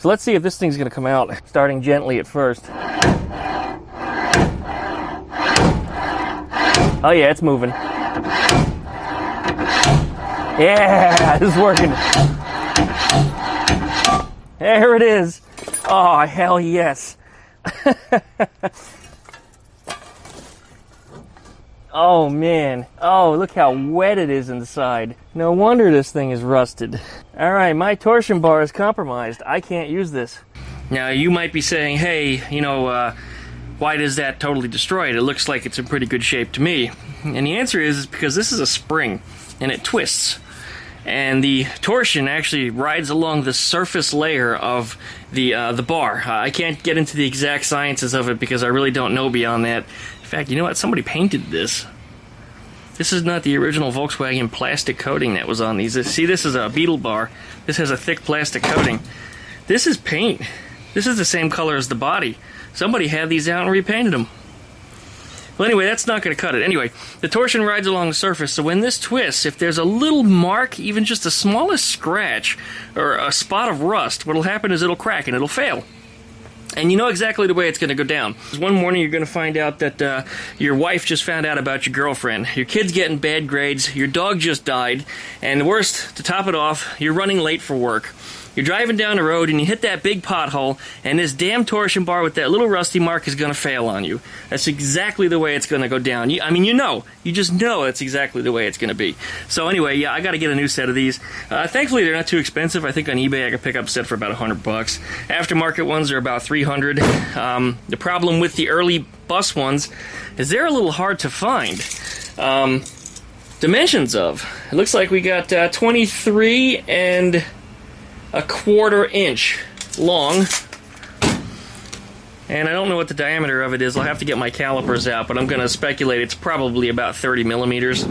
So let's see if this thing's gonna come out, starting gently at first. Oh yeah, it's moving. Yeah, this is working. There it is. Oh, hell yes. Oh man, oh look how wet it is inside. No wonder this thing is rusted. Alright, my torsion bar is compromised. I can't use this. Now you might be saying, hey, you know, why does that totally destroy it? It looks like it's in pretty good shape to me. And the answer is because this is a spring and it twists. And the torsion actually rides along the surface layer of the bar. I can't get into the exact sciences of it because I really don't know beyond that. In fact, you know what? Somebody painted this. This is not the original Volkswagen plastic coating that was on these. See, this is a Beetle bar. This has a thick plastic coating. This is paint. This is the same color as the body. Somebody had these out and repainted them. Well, anyway, that's not going to cut it. Anyway, the torsion rides along the surface, so when this twists, if there's a little mark, even just the smallest scratch or a spot of rust, what'll happen is it'll crack and it'll fail. And you know exactly the way it's going to go down. One morning you're going to find out that your wife just found out about your girlfriend. Your kid's getting bad grades. Your dog just died. And worst, to top it off, you're running late for work. You're driving down the road and you hit that big pothole, and this damn torsion bar with that little rusty mark is going to fail on you. That's exactly the way it's going to go down. I mean, you know. You just know that's exactly the way it's going to be. So anyway, yeah, I got to get a new set of these. Thankfully, they're not too expensive. I think on eBay I can pick up a set for about $100. Aftermarket ones are about $300. The problem with the early bus ones is they're a little hard to find. Dimensions of. It looks like we got 23 and a quarter inch long, and I don't know what the diameter of it is. I'll have to get my calipers out, but I'm going to speculate it's probably about 30 millimeters.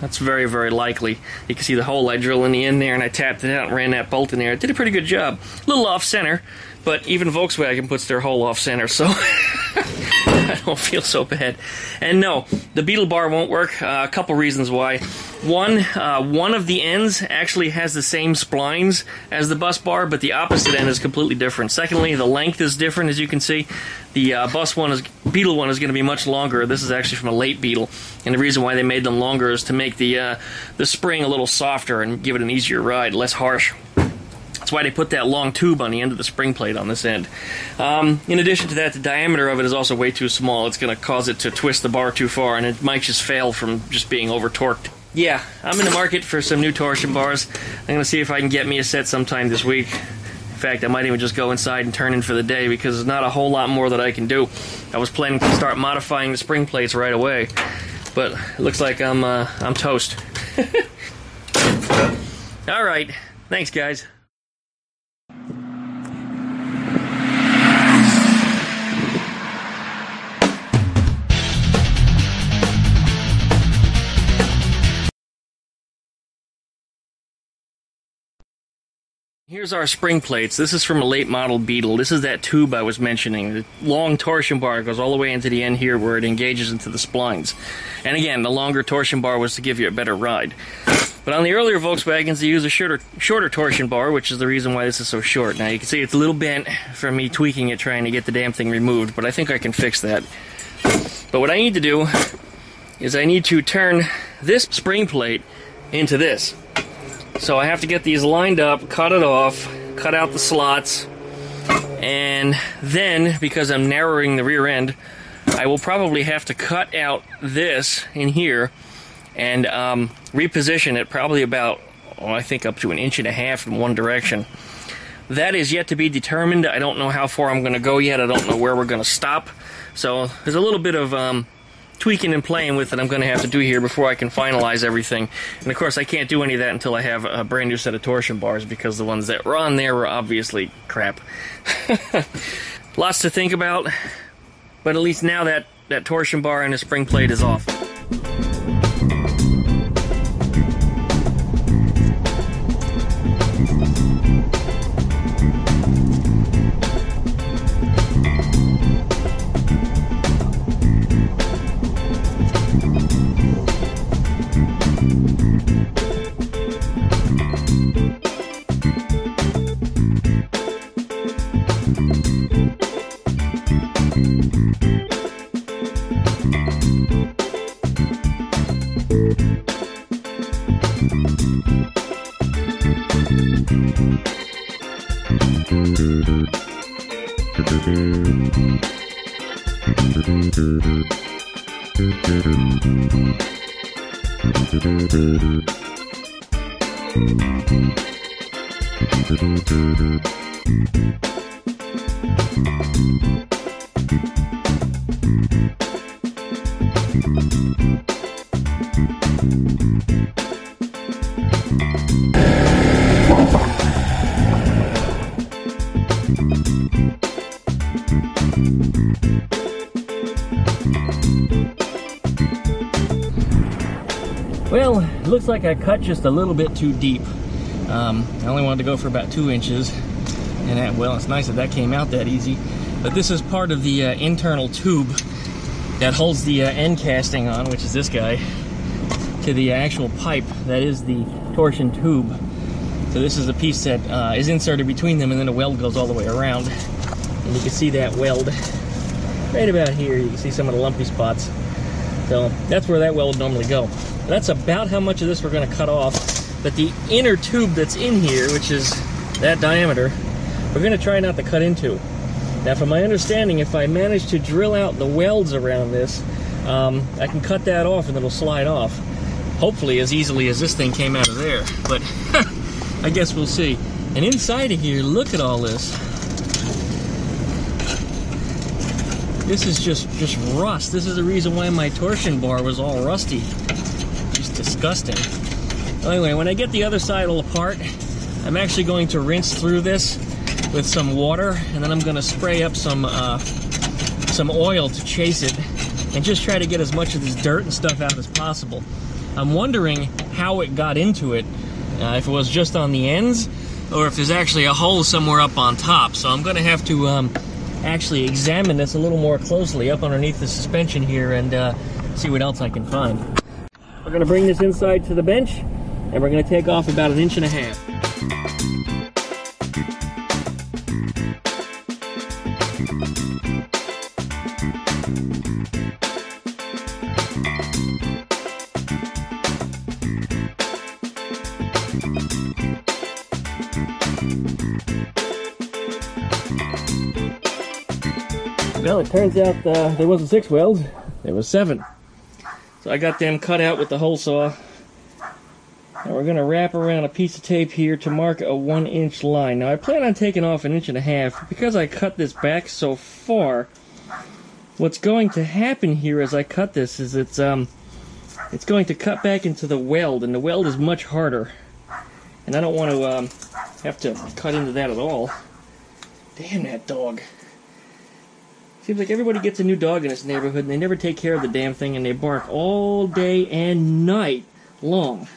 That's very, very likely. You can see the hole I drill in the end there, and I tapped it out and ran that bolt in there. It did a pretty good job. A little off center, but even Volkswagen puts their hole off center, so I don't feel so bad. And no, the Beetle bar won't work. A couple reasons why. One of the ends actually has the same splines as the bus bar, but the opposite end is completely different. Secondly, the length is different, as you can see. The Beetle one is going to be much longer. This is actually from a late Beetle, and the reason why they made them longer is to make the spring a little softer and give it an easier ride, less harsh. That's why they put that long tube on the end of the spring plate on this end. In addition to that, the diameter of it is also way too small. It's going to cause it to twist the bar too far, and it might just fail from just being over-torqued. Yeah, I'm in the market for some new torsion bars. I'm going to see if I can get me a set sometime this week. In fact, I might even just go inside and turn in for the day, because there's not a whole lot more that I can do. I was planning to start modifying the spring plates right away, but it looks like I'm toast. All right. Thanks, guys. Here's our spring plates. This is from a late model Beetle. This is that tube I was mentioning. The long torsion bar goes all the way into the end here where it engages into the splines. And again, the longer torsion bar was to give you a better ride. But on the earlier Volkswagens, they use a shorter torsion bar, which is the reason why this is so short. Now you can see it's a little bent from me tweaking it, trying to get the damn thing removed, but I think I can fix that. But what I need to do is I need to turn this spring plate into this. So I have to get these lined up, cut it off, cut out the slots, and then, because I'm narrowing the rear end, I will probably have to cut out this in here and reposition it probably about, oh, I think up to 1.5 inches in one direction. That is yet to be determined. I don't know how far I'm going to go yet. I don't know where we're going to stop. So there's a little bit of tweaking and playing with it I'm going to have to do here before I can finalize everything. And of course I can't do any of that until I have a brand new set of torsion bars, because the ones that were on there were obviously crap. Lots to think about, but at least now that torsion bar and the spring plate is off. Well, it looks like I cut just a little bit too deep. I only wanted to go for about 2 inches, and well, it's nice that that came out that easy. But this is part of the internal tube that holds the end casting on, which is this guy, to the actual pipe that is the torsion tube. So this is the piece that is inserted between them, and then the weld goes all the way around. And you can see that weld right about here. You can see some of the lumpy spots. So that's where that weld would normally go. That's about how much of this we're going to cut off. But the inner tube that's in here, which is that diameter, we're going to try not to cut into. Now, from my understanding, if I manage to drill out the welds around this, I can cut that off and it'll slide off. Hopefully as easily as this thing came out of there. But I guess we'll see. And inside of here, look at all this. This is just rust. This is the reason why my torsion bar was all rusty. Just disgusting. Anyway, when I get the other side all apart, I'm actually going to rinse through this with some water, and then I'm going to spray up some oil to chase it, and just try to get as much of this dirt and stuff out as possible. I'm wondering how it got into it, if it was just on the ends, or if there's actually a hole somewhere up on top. So I'm going to have to actually examine this a little more closely up underneath the suspension here, and see what else I can find. We're going to bring this inside to the bench, and we're going to take off about 1.5 inches. Well, it turns out there wasn't 6 welds, there was 7. So I got them cut out with the hole saw. And we're going to wrap around a piece of tape here to mark a 1-inch line. Now I plan on taking off 1.5 inches. Because I cut this back so far, what's going to happen here as I cut this is it's going to cut back into the weld, and the weld is much harder. And I don't want to have to cut into that at all. Damn that dog. Seems like everybody gets a new dog in this neighborhood and they never take care of the damn thing, and they bark all day and night long.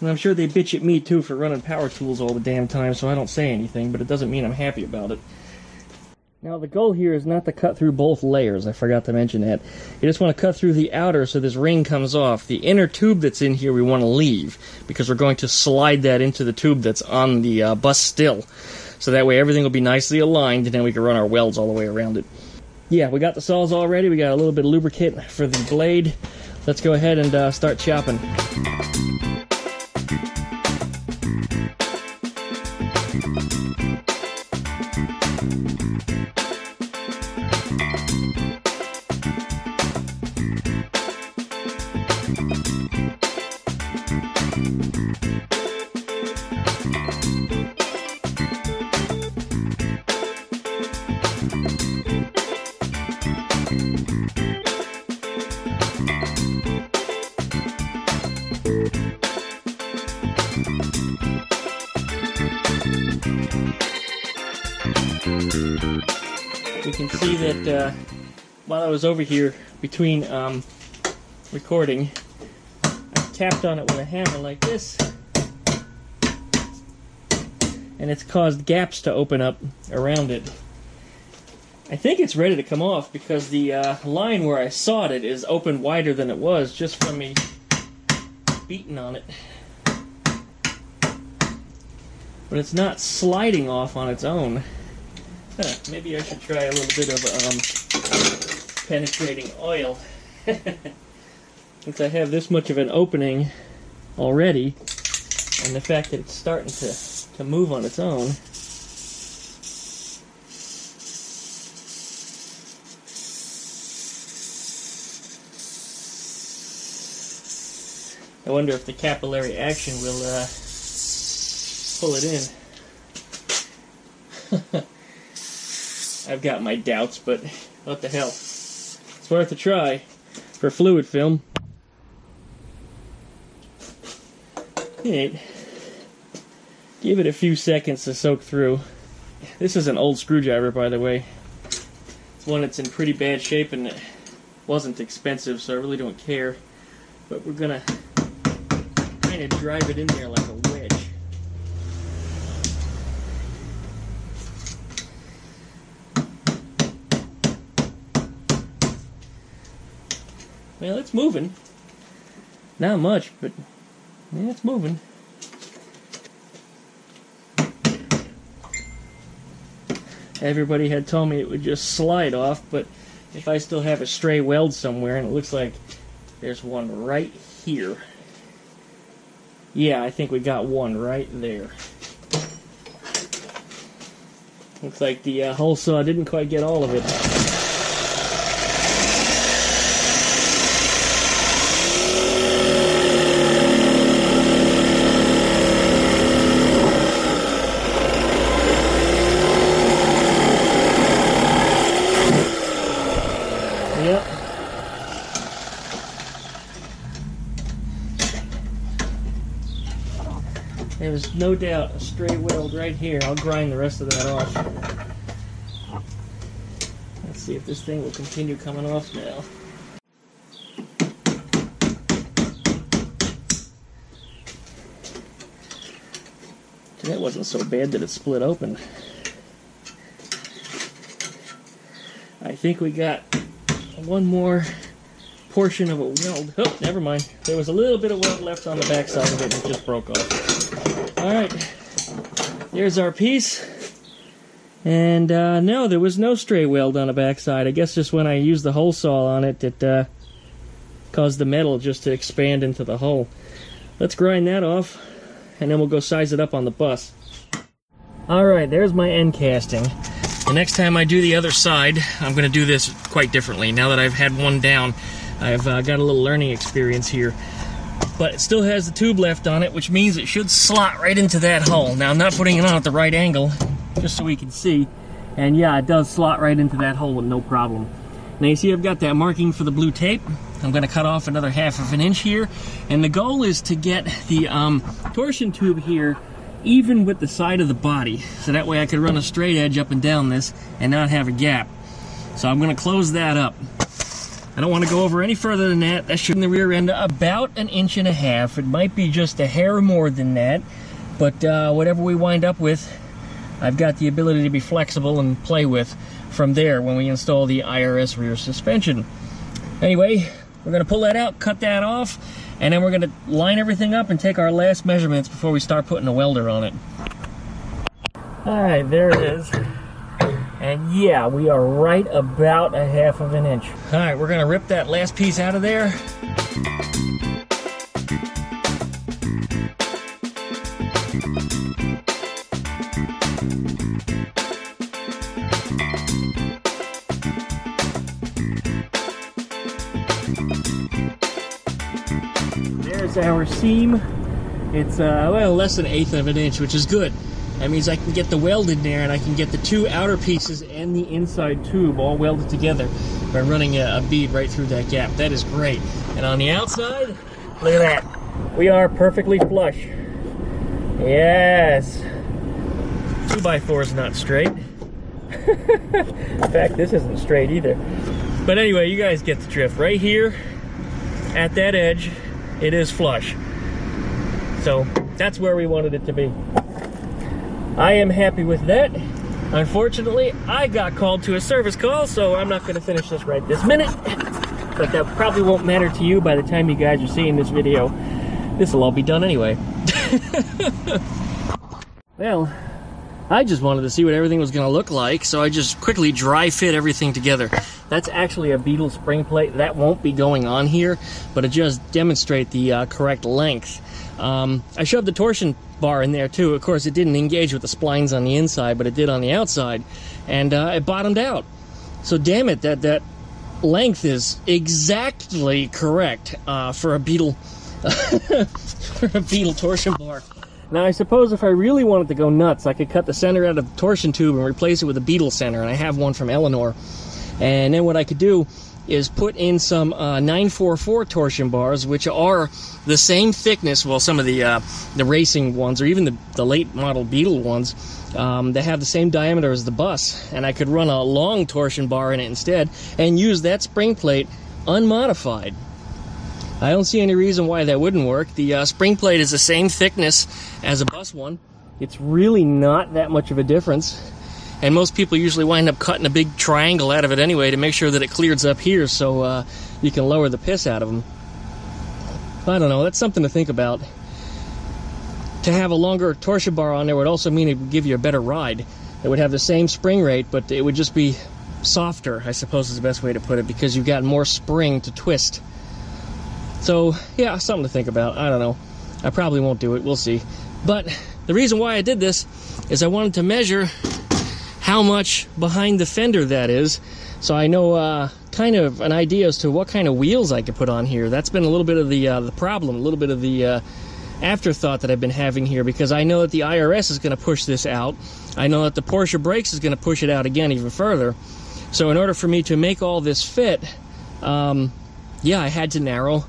And I'm sure they bitch at me too for running power tools all the damn time, so I don't say anything, but it doesn't mean I'm happy about it. Now the goal here is not to cut through both layers, I forgot to mention that. You just want to cut through the outer so this ring comes off. The inner tube that's in here we want to leave, because we're going to slide that into the tube that's on the bus still. So that way everything will be nicely aligned, and then we can run our welds all the way around it. Yeah, we got the saws all ready. We got a little bit of lubricant for the blade. Let's go ahead and start chopping. You can see that while I was over here between recording, I tapped on it with a hammer like this, and it's caused gaps to open up around it. I think it's ready to come off because the line where I sawed it is open wider than it was just from me beating on it. But it's not sliding off on its own. Huh, maybe I should try a little bit of penetrating oil. Since I have this much of an opening already, and the fact that it's starting to to move on its own. I wonder if the capillary action will pull it in. I've got my doubts, but what the hell. It's worth a try for fluid film. It give it a few seconds to soak through. This is an old screwdriver, by the way. It's one that's in pretty bad shape and it wasn't expensive, so I really don't care. But we're gonna kind of drive it in there like a wedge. Well, it's moving. Not much, but yeah, it's moving. Everybody had told me it would just slide off, but if I still have a stray weld somewhere, and it looks like there's one right here. Yeah, I think we got one right there. Looks like the hole saw didn't quite get all of it. There's no doubt a stray weld right here. I'll grind the rest of that off. Let's see if this thing will continue coming off now. That wasn't so bad that it split open. I think we got one more portion of a weld. Oh, never mind. There was a little bit of weld left on the back side of it and it just broke off. Alright, there's our piece, and no, there was no stray weld on the backside. I guess just when I used the hole saw on it, it caused the metal just to expand into the hole. Let's grind that off, and then we'll go size it up on the bus. Alright, there's my end casting. The next time I do the other side, I'm going to do this quite differently. Now that I've had one down, I've got a little learning experience here. But it still has the tube left on it, which means it should slot right into that hole. Now, I'm not putting it on at the right angle, just so we can see. And yeah, it does slot right into that hole with no problem. Now, you see I've got that marking for the blue tape. I'm going to cut off another 1/2 inch here. And the goal is to get the torsion tube here even with the side of the body. So that way I could run a straight edge up and down this and not have a gap. So I'm going to close that up. I don't want to go over any further than that. That should be in the rear end about 1.5 inches. It might be just a hair more than that, but whatever we wind up with, I've got the ability to be flexible and play with from there when we install the IRS rear suspension. Anyway, we're going to pull that out, cut that off, and then we're going to line everything up and take our last measurements before we start putting a welder on it. Alright, there it is. And yeah, we are right about 1/2 inch. All right, we're gonna rip that last piece out of there. There's our seam. It's well, less than 1/8 inch, which is good. That means I can get the weld in there, and I can get the two outer pieces and the inside tube all welded together by running a bead right through that gap. That is great. And on the outside, look at that. We are perfectly flush. Yes. 2x4 is not straight. In fact, this isn't straight either. But anyway, you guys get the drift. Right here, at that edge, it is flush. So that's where we wanted it to be. I am happy with that. Unfortunately, I got called to a service call, so I'm not going to finish this right this minute. But that probably won't matter to you by the time you guys are seeing this video. This will all be done anyway. Well, I just wanted to see what everything was going to look like, so I just quickly dry fit everything together. That's actually a Beetle spring plate. That won't be going on here, but it just demonstrates the correct length. I shoved the torsion bar in there too. Of course, it didn't engage with the splines on the inside, but it did on the outside, and it bottomed out. So damn it, that length is exactly correct for a Beetle for a Beetle torsion bar. Now I suppose if I really wanted to go nuts, I could cut the center out of the torsion tube and replace it with a Beetle center, and I have one from Eleanore. And then what I could do is put in some 944 torsion bars, which are the same thickness, well, some of the racing ones, or even the late model Beetle ones, they have the same diameter as the Bus, and I could run a long torsion bar in it instead and use that spring plate unmodified. I don't see any reason why that wouldn't work. The spring plate is the same thickness as a Bus one. It's really not that much of a difference. And most people usually wind up cutting a big triangle out of it anyway to make sure that it clears up here so you can lower the piss out of them. I don't know, that's something to think about. To have a longer torsion bar on there would also mean it would give you a better ride. It would have the same spring rate, but it would just be softer, I suppose is the best way to put it, because you've got more spring to twist. So, yeah, something to think about. I don't know. I probably won't do it. We'll see. But the reason why I did this is I wanted to measure how much behind the fender that is, so I know kind of an idea as to what kind of wheels I could put on here. That's been a little bit of the problem, a little bit of the afterthought that I've been having here, because I know that the IRS is going to push this out. I know that the Porsche brakes is going to push it out again even further. So in order for me to make all this fit, yeah, I had to narrow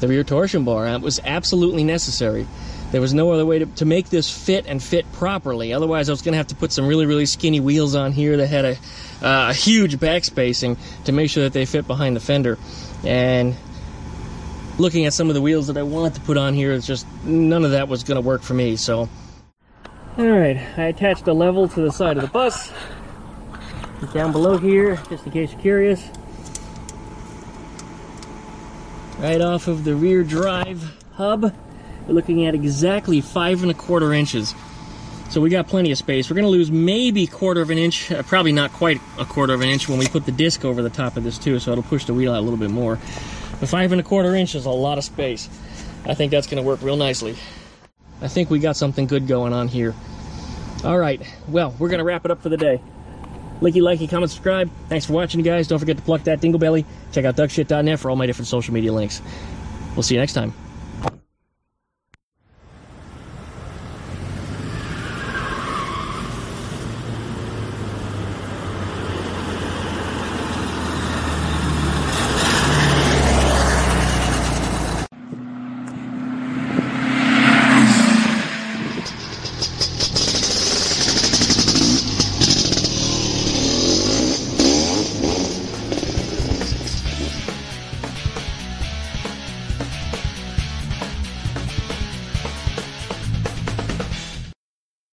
the rear torsion bar. It was absolutely necessary. There was no other way to make this fit and fit properly. Otherwise, I was going to have to put some really, really skinny wheels on here that had a huge back spacing to make sure that they fit behind the fender. And looking at some of the wheels that I wanted to put on here, it's just none of that was going to work for me. So, all right, I attached a level to the side of the Bus. It's down below here, just in case you're curious. Right off of the rear drive hub. We're looking at exactly 5 1/4 inches. So we got plenty of space. We're going to lose maybe 1/4 of an inch, probably not quite 1/4 of an inch when we put the disc over the top of this too, so it'll push the wheel out a little bit more. But 5 1/4 inch is a lot of space. I think that's going to work real nicely. I think we got something good going on here. All right, well, we're going to wrap it up for the day. Likey, comment, subscribe. Thanks for watching, guys. Don't forget to pluck that dingle belly. Check out duckshit.net for all my different social media links. We'll see you next time.